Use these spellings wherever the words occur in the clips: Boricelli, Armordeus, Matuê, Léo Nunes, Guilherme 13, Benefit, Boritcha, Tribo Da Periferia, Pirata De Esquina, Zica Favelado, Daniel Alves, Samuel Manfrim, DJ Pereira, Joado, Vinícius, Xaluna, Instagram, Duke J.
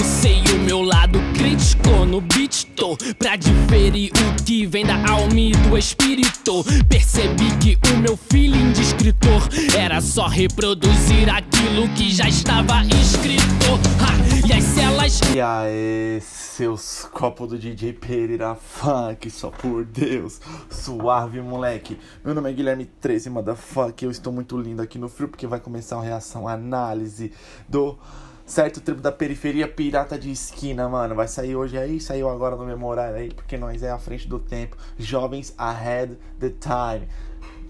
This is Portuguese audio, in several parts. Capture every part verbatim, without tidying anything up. Usei o meu lado crítico, no beat tô pra diferir o que vem da alma e do espírito. Percebi que o meu feeling de escritor era só reproduzir aquilo que já estava escrito. Ha, e as celas... E aí, seus copos do D J Pereira Funk, só por Deus. Suave, moleque. Meu nome é Guilherme treze, motherfuck. Eu estou muito lindo aqui no frio porque vai começar uma reação, a análise do... Certo, Tribo da Periferia, Pirata de Esquina, mano. Vai sair hoje aí, saiu agora no mesmo horário aí, porque nós é à frente do tempo. Jovens ahead the time.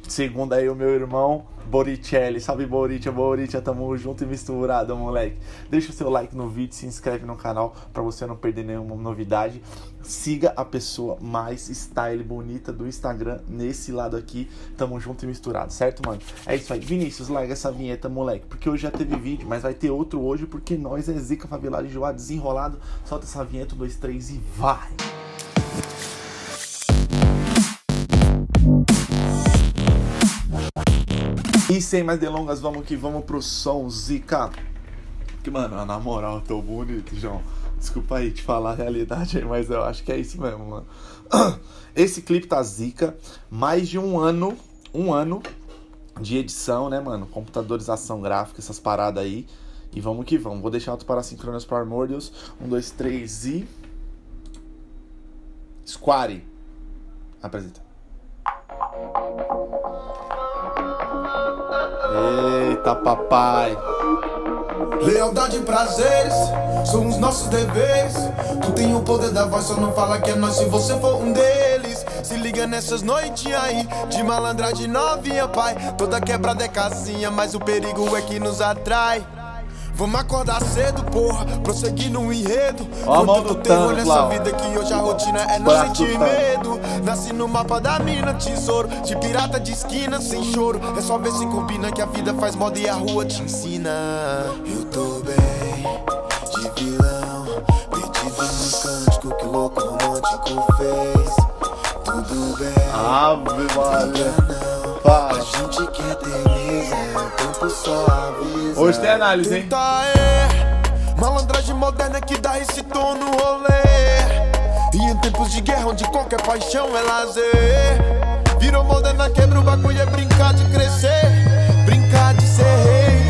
Segundo aí o meu irmão, Boricelli. Salve, Boritcha, Boritcha, tamo junto e misturado, moleque. Deixa o seu like no vídeo, se inscreve no canal pra você não perder nenhuma novidade. Siga a pessoa mais style bonita do Instagram nesse lado aqui. Tamo junto e misturado, certo, mano? É isso aí. Vinícius, larga essa vinheta, moleque, porque hoje já teve vídeo, mas vai ter outro hoje, porque nós é Zica Favelado e Joado desenrolado. Solta essa vinheta, um, dois, três e vai! E sem mais delongas, vamos que vamos pro som, Zica. Que, mano, na moral, tô bonito, João. Desculpa aí te falar a realidade aí, mas eu acho que é isso mesmo, mano. Esse clipe tá zica. Mais de um ano, um ano de edição, né, mano? Computadorização gráfica, essas paradas aí. E vamos que vamos. Vou deixar outro parasincrônios pro Armordeus. Um, dois, três e... Square. Apresenta. Eita, papai. Lealdade e prazeres são os nossos deveres. Tu tem o poder da voz, só não fala que é nós se você for um deles. Se liga nessas noites aí, de malandra de novinha, pai. Toda quebrada é casinha, mas o perigo é que nos atrai. Vamos acordar cedo, porra, prosseguir no enredo. Ó, mano, tu tem olho nessa vida que hoje a rotina é não sentir medo. Nasci no mapa da mina, tesouro, de pirata de esquina, sem choro. É só ver se combina que a vida faz moda e a rua te ensina. Eu tô bem, de vilão, perdido no cântico que o louco romântico fez. Tudo bem, ave Maria, a gente quer ter mesa. Hoje tem análise, hein? Malandragem moderna que dá esse tom no rolê. E em tempos de guerra onde qualquer paixão é lazer. Virou moderna, quebra o bagulho, é brincar de crescer. Brincar de ser rei,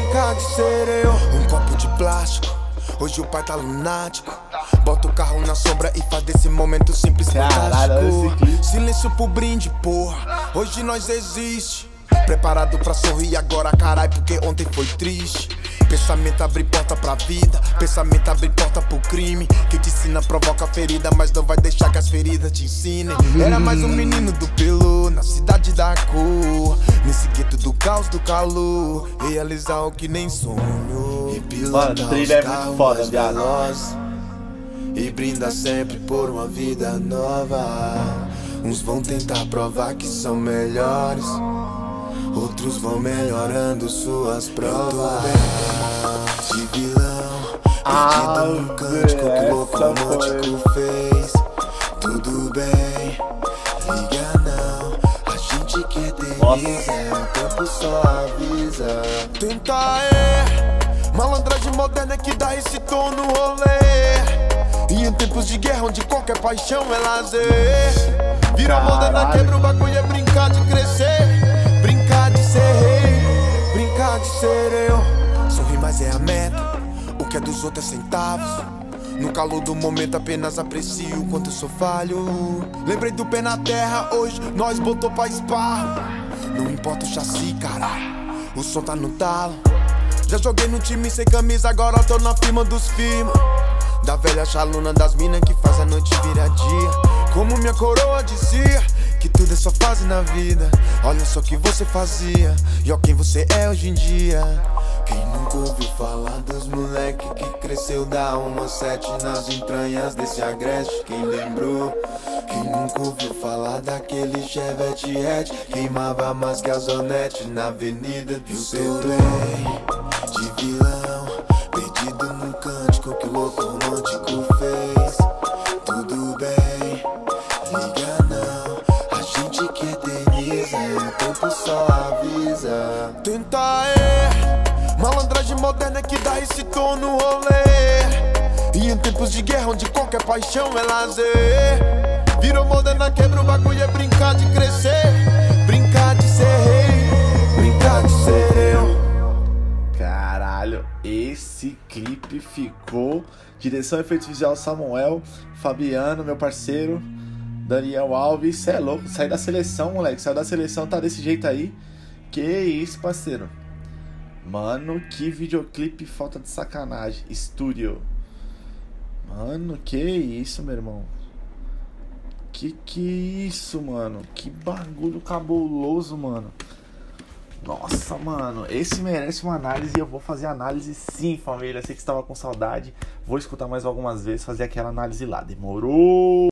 brincar de ser eu. Um copo de plástico, hoje o pai tá lunático. Bota o carro na sombra e faz desse momento simples fantástico. Silêncio pro brinde, porra, hoje nós existe. Preparado pra sorrir agora, carai, porque ontem foi triste. Pensamento abre porta pra vida, pensamento abre porta pro crime. Quem te ensina provoca ferida, mas não vai deixar que as feridas te ensinem. Era mais um menino do pelo, na cidade da cor. Nesse gueto do caos, do calor, realizar o que nem sonhou. E pilotar os carros veloz, e brinda sempre por uma vida nova. Uns vão tentar provar que são melhores, outros vão melhorando suas provas. De vilão, perdido no cântico que o louco romântico fez. Tudo bem, liga não, a gente quer delícia, o tempo só avisa. Tenta é, malandragem moderna que dá esse tom no rolê. E em tempos de guerra onde qualquer paixão é lazer. Vira moderna, quebra o bagulho, é brincar de crescer. Brincar de ser eu, sorrir mais é a meta, o que é dos outros é centavos. No calor do momento apenas aprecio o quanto eu sou falho. Lembrei do pé na terra, hoje nós botou pra esparro. Não importa o chassi, caralho, o som tá no talo. Já joguei no time sem camisa, agora tô na firma dos firma. Da velha Xaluna das minas que faz a noite virar dia. Como minha coroa dizia, que tudo é só fase na vida. Olha só o que você fazia e ó quem você é hoje em dia. Quem nunca ouviu falar dos moleque que cresceu da um sete nas entranhas desse agreste? Quem lembrou? Quem nunca ouviu falar daquele Chevette Red? Queimava mais gasonete na avenida do seu bem. De vilão, perdido no cântico que o louco romântico fez. Tudo bem, liga não, que eterniza, o tempo só avisa. Tenta é, malandragem moderna que dá esse tom no rolê. E em tempos de guerra onde qualquer paixão é lazer, virou moderna, quebra o bagulho, é brincar de crescer, brincar de ser rei, brincar de ser eu. Caralho, esse clipe ficou. Direção e efeito visual Samuel, Fabiano, meu parceiro, Daniel Alves. Cê é louco, sai da seleção, moleque, sai da seleção, tá desse jeito aí. Que isso, parceiro. Mano, que videoclipe falta de sacanagem. Estúdio. Mano, que isso, meu irmão. Que que isso, mano. Que bagulho cabuloso, mano. Nossa, mano, esse merece uma análise e eu vou fazer análise sim, família. Eu sei que você tava com saudade. Vou escutar mais algumas vezes, fazer aquela análise lá. Demorou?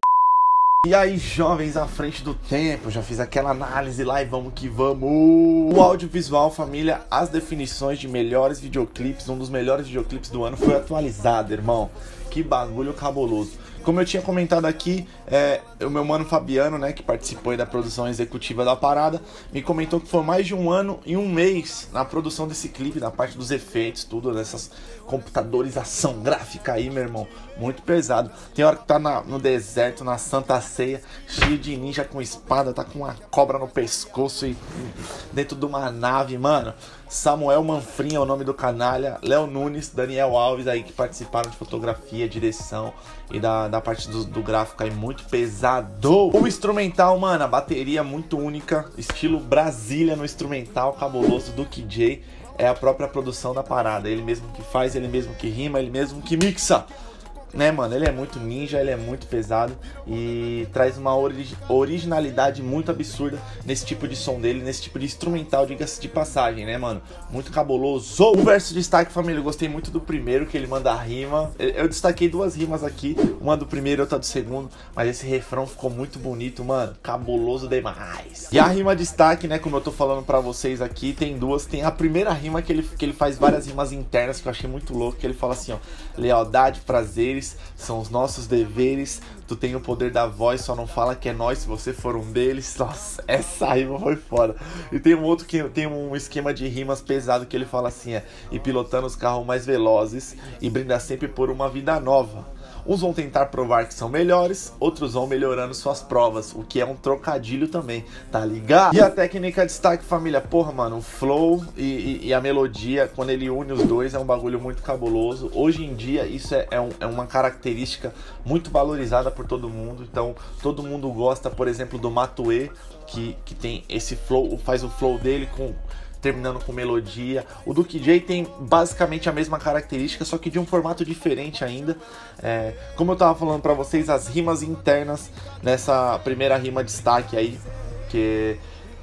E aí, jovens à frente do tempo, já fiz aquela análise lá e vamos que vamos! O audiovisual, família, as definições de melhores videoclipes, um dos melhores videoclipes do ano foi atualizado, irmão. Que bagulho cabuloso. Como eu tinha comentado aqui, é, o meu mano Fabiano, né, que participou aí da produção executiva da parada, me comentou que foi mais de um ano e um mês na produção desse clipe, na parte dos efeitos, tudo, nessas computadorização gráfica aí, meu irmão. Muito pesado. Tem hora que tá na, no deserto, na Santa Ceia, cheio de ninja com espada, tá com uma cobra no pescoço e dentro de uma nave, mano. Samuel Manfrim é o nome do canalha, Léo Nunes, Daniel Alves aí que participaram de fotografia, direção e da, da parte do, do gráfico aí, muito pesado. O instrumental, mano, a bateria muito única, estilo Brasília no instrumental, cabuloso, Duke J. É a própria produção da parada, ele mesmo que faz, ele mesmo que rima, ele mesmo que mixa. Né, mano, ele é muito ninja, ele é muito pesado e traz uma ori originalidade muito absurda nesse tipo de som dele, nesse tipo de instrumental, diga-se de passagem, né, mano? Muito cabuloso. O verso destaque, família, eu gostei muito do primeiro, que ele manda a rima. Eu destaquei duas rimas aqui, uma do primeiro e outra do segundo, mas esse refrão ficou muito bonito, mano, cabuloso demais. E a rima destaque, né, como eu tô falando pra vocês aqui, tem duas. Tem a primeira rima que ele, que ele faz várias rimas internas, que eu achei muito louco, que ele fala assim, ó, lealdade, prazer, são os nossos deveres, tu tem o poder da voz, só não fala que é nós se você for um deles. Nossa, essa rima foi foda. E tem um outro que tem um esquema de rimas pesado que ele fala assim, é, e pilotando os carros mais velozes e brinda sempre por uma vida nova. Uns vão tentar provar que são melhores, outros vão melhorando suas provas, o que é um trocadilho também, tá ligado? E a técnica destaque, família, porra, mano, o flow e, e, e a melodia, quando ele une os dois, é um bagulho muito cabuloso. Hoje em dia, isso é, é, um, é uma característica muito valorizada por todo mundo, então todo mundo gosta, por exemplo, do Matuê, que, que tem esse flow, faz o flow dele com... terminando com melodia. O Duke J tem basicamente a mesma característica, só que de um formato diferente ainda. É, como eu tava falando pra vocês, as rimas internas nessa primeira rima destaque aí, que,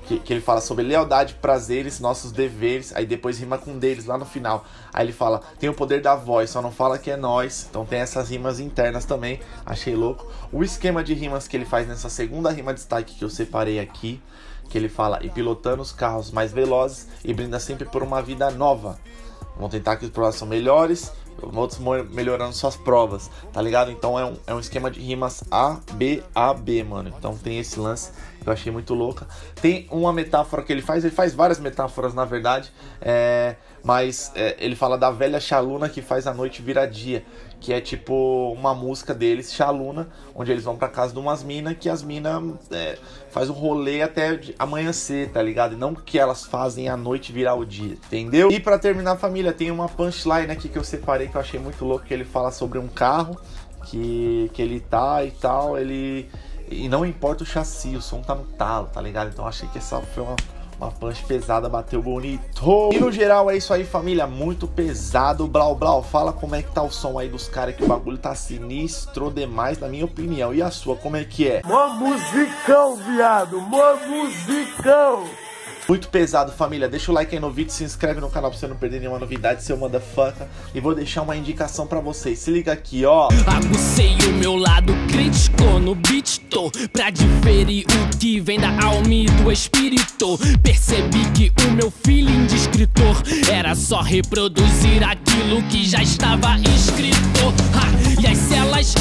que, que ele fala sobre lealdade, prazeres, nossos deveres, aí depois rima com deles lá no final. Aí ele fala, tem o poder da voz, só não fala que é nós. Então tem essas rimas internas também, achei louco. O esquema de rimas que ele faz nessa segunda rima destaque que eu separei aqui, que ele fala, e pilotando os carros mais velozes e brinda sempre por uma vida nova. Vão tentar que os provas são melhores, outros melhorando suas provas, tá ligado? Então é um, é um esquema de rimas A, B, A, B, mano. Então tem esse lance que eu achei muito louca. Tem uma metáfora que ele faz, ele faz várias metáforas na verdade, é, mas é, ele fala da velha Xaluna que faz a noite virar dia, que é tipo uma música deles, Xaluna, onde eles vão pra casa de umas minas, que as minas é, faz um rolê até amanhecer, tá ligado? E não que elas fazem a noite virar o dia, entendeu? E pra terminar, família, tem uma punchline aqui que eu separei que eu achei muito louco, que ele fala sobre um carro que, que ele tá e tal, ele... e não importa o chassi, o som tá no talo, tá ligado? Então achei que essa foi uma... uma punch pesada, bateu bonito. E no geral é isso aí, família, muito pesado. Blau, blau, fala como é que tá o som aí dos caras, que o bagulho tá sinistro demais, na minha opinião. E a sua, como é que é? Mó musicão, viado, mó musicão. Muito pesado, família. Deixa o like aí no vídeo, se inscreve no canal pra você não perder nenhuma novidade, seu motherfucker. E vou deixar uma indicação pra vocês. Se liga aqui, ó. Agucei o meu lado crítico no beat, tô pra diferir o que vem da alma e do espírito. Percebi que o meu feeling de escritor era só reproduzir aquilo que já estava escrito. Ha, e as celas